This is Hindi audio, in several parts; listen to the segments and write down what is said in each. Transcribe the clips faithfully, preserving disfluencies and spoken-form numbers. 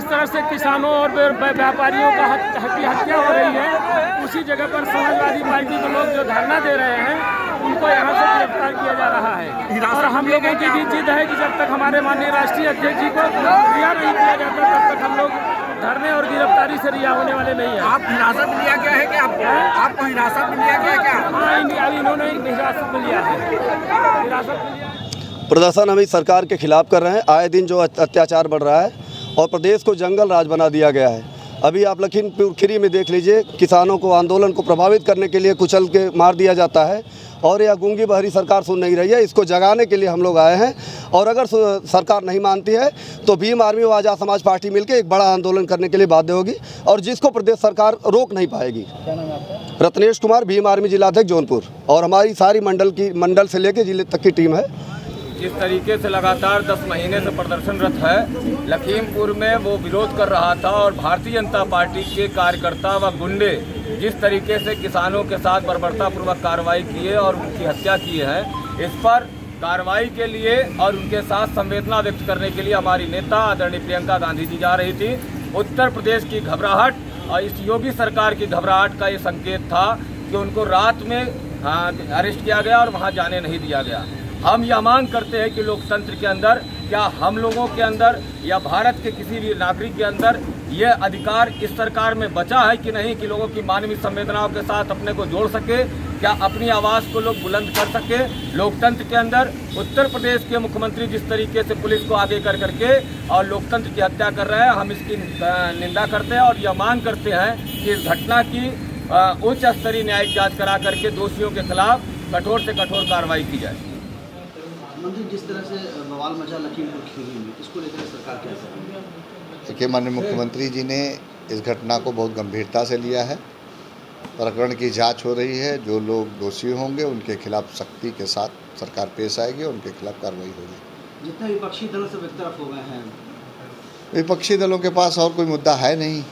जिस तरह से किसानों और व्यापारियों का हत्या हो रही है, उसी जगह पर समाजवादी पार्टी के लोग जो धरना दे रहे हैं उनको यहाँ से गिरफ्तार किया जा रहा है। और हम लोगों की भी जिद है कि जब तक हमारे माननीय राष्ट्रीय अध्यक्ष जी को रिहा नहीं किया जाता तब तक हम लोग धरने और गिरफ्तारी से रिहा होने वाले नहीं है। आप हिरासत में लिया गया है क्या? आपको हिरासत में लिया गया क्या? हाँ, इन्होंने हिरासत में लिया है। हिरासत में प्रदर्शन हम सरकार के खिलाफ कर रहे हैं। आए दिन जो अत्याचार बढ़ रहा है और प्रदेश को जंगल राज बना दिया गया है। अभी आप लखीमपुर खीरी में देख लीजिए, किसानों को आंदोलन को प्रभावित करने के लिए कुचल के मार दिया जाता है और यह गूंगी बहरी सरकार सुन नहीं रही है। इसको जगाने के लिए हम लोग आए हैं और अगर सरकार नहीं मानती है तो भीम आर्मी व आज़ाद समाज पार्टी मिलकर एक बड़ा आंदोलन करने के लिए बाध्य होगी और जिसको प्रदेश सरकार रोक नहीं पाएगी। रत्नेश कुमार, भीम आर्मी जिलाध्यक्ष जौनपुर, और हमारी सारी मंडल की मंडल से लेकर जिले तक की टीम है। जिस तरीके से लगातार दस महीने से प्रदर्शनरत है, लखीमपुर में वो विरोध कर रहा था और भारतीय जनता पार्टी के कार्यकर्ता व गुंडे जिस तरीके से किसानों के साथ बर्बरतापूर्वक कार्रवाई किए और उनकी हत्या किए हैं, इस पर कार्रवाई के लिए और उनके साथ संवेदना व्यक्त करने के लिए हमारी नेता आदरणीय प्रियंका गांधी जी जा रही थी। उत्तर प्रदेश की घबराहट और इस योगी सरकार की घबराहट का ये संकेत था कि उनको रात में अरेस्ट किया गया और वहाँ जाने नहीं दिया गया। हम यह मांग करते हैं कि लोकतंत्र के अंदर क्या हम लोगों के अंदर या भारत के किसी भी नागरिक के अंदर ये अधिकार इस सरकार में बचा है कि नहीं कि लोगों की मानवीय संवेदनाओं के साथ अपने को जोड़ सके, क्या अपनी आवाज़ को लोग बुलंद कर सके लोकतंत्र के अंदर। उत्तर प्रदेश के मुख्यमंत्री जिस तरीके से पुलिस को आगे कर करके और लोकतंत्र की हत्या कर रहे हैं, हम इसकी निंदा करते हैं और यह मांग करते हैं कि इस घटना की उच्च स्तरीय न्यायिक जाँच करा करके दोषियों के खिलाफ कठोर से कठोर कार्रवाई की जाए। मंत्री, जिस तरह से बवाल मचा लखीमपुर खीरी में, इसको लेकर सरकार क्या करेगी? देखिए, माननीय मुख्यमंत्री जी ने इस घटना को बहुत गंभीरता से लिया है। प्रकरण की जांच हो रही है, जो लोग दोषी होंगे उनके खिलाफ सख्ती के साथ सरकार पेश आएगी और उनके खिलाफ कार्रवाई होगी। जितने विपक्षी दलों से बेतरफ हो गए हैं, विपक्षी दलों के पास और कोई मुद्दा है नहीं,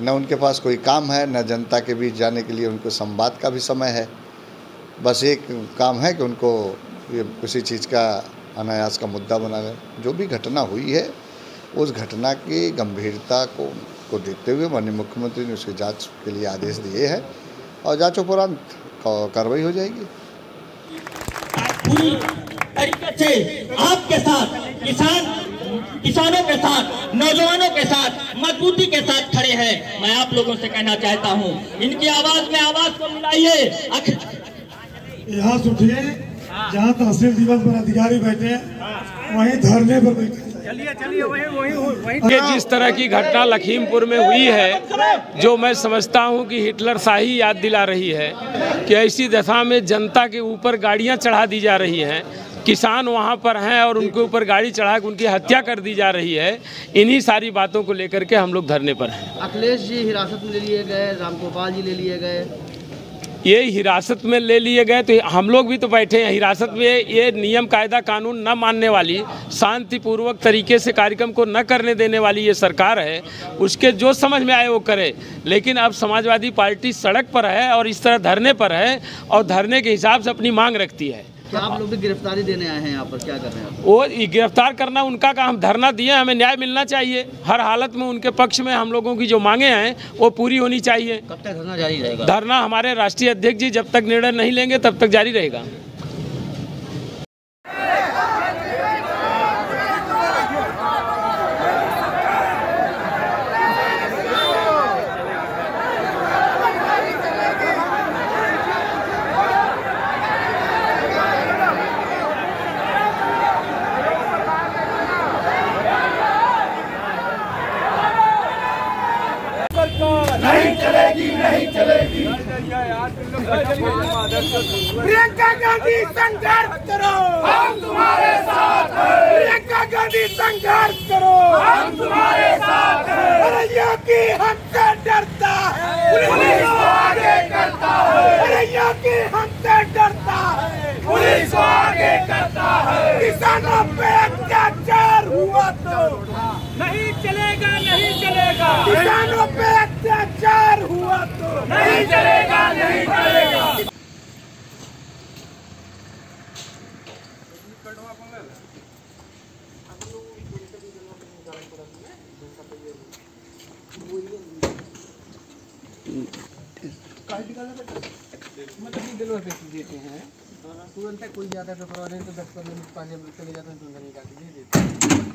न उनके पास कोई काम है, न जनता के बीच जाने के लिए उनको संवाद का भी समय है। बस एक काम है कि उनको ये किसी चीज़ का अनायास का मुद्दा बना गया। जो भी घटना हुई है उस घटना की गंभीरता को को देखते हुए माननीय मुख्यमंत्री ने उसकी जांच के लिए आदेश दिए हैं और जांच उपरांत कार्रवाई हो जाएगी। पूरी तरीके से आपके साथ, किसान किसानों के साथ, नौजवानों के साथ, मजबूती के साथ खड़े हैं। मैं आप लोगों से कहना चाहता हूँ, इनकी आवाज़ में आवाज़ को मिलाइए। यहाँ सुनिए, जहाँ तहसील दिवस पर अधिकारी बैठे हैं वहीं धरने पर बैठे। चलिए चलिए वहीं वहीं वहीं जिस तरह की घटना लखीमपुर में हुई है, जो मैं समझता हूँ कि हिटलर शाही याद दिला रही है कि ऐसी दशा में जनता के ऊपर गाड़ियाँ चढ़ा दी जा रही हैं। किसान वहाँ पर हैं और उनके ऊपर गाड़ी चढ़ा के उनकी हत्या कर दी जा रही है। इन्हीं सारी बातों को लेकर के हम लोग धरने पर हैं। अखिलेश जी हिरासत में ले लिए गए, राम गोपाल जी ले लिए गए, ये हिरासत में ले लिए गए, तो हम लोग भी तो बैठे हैं हिरासत में। ये नियम कायदा कानून न मानने वाली, शांतिपूर्वक तरीके से कार्यक्रम को न करने देने वाली ये सरकार है। उसके जो समझ में आए वो करे, लेकिन अब समाजवादी पार्टी सड़क पर है और इस तरह धरने पर है और धरने के हिसाब से अपनी मांग रखती है। क्या आप लोग भी गिरफ्तारी देने आए हैं यहाँ पर? क्या कर रहे हैं वो? गिरफ्तार करना उनका काम, धरना दिए, हमें न्याय मिलना चाहिए। हर हालत में उनके पक्ष में हम लोगों की जो मांगे हैं वो पूरी होनी चाहिए। कब तक धरना जारी रहेगा? धरना हमारे राष्ट्रीय अध्यक्ष जी जब तक निर्णय नहीं लेंगे तब तक जारी रहेगा। प्रियंका गांधी संघर्ष करो, हम तुम्हारे साथ हैं। प्रियंका गांधी संघर्ष करो, हम तुम्हारे साथ हैं। अरे योगी हमसे डरता है, पुलिस को आगे करता है। अरे योगी हमसे डरता है, पुलिस को आगे करता है। किसानों पे अत्याचार हुआ तो नहीं चलेगा, नहीं चलेगा। किसानों पे अत्याचार हुआ तो नहीं चलेगा, नहीं चलेगा। देते हैं तुरंत, कोई ज्यादा पेपर वाले तो दस पंद्रह मिनट पानी चले जाते हैं, तुरंत निकाल के दे देते हैं।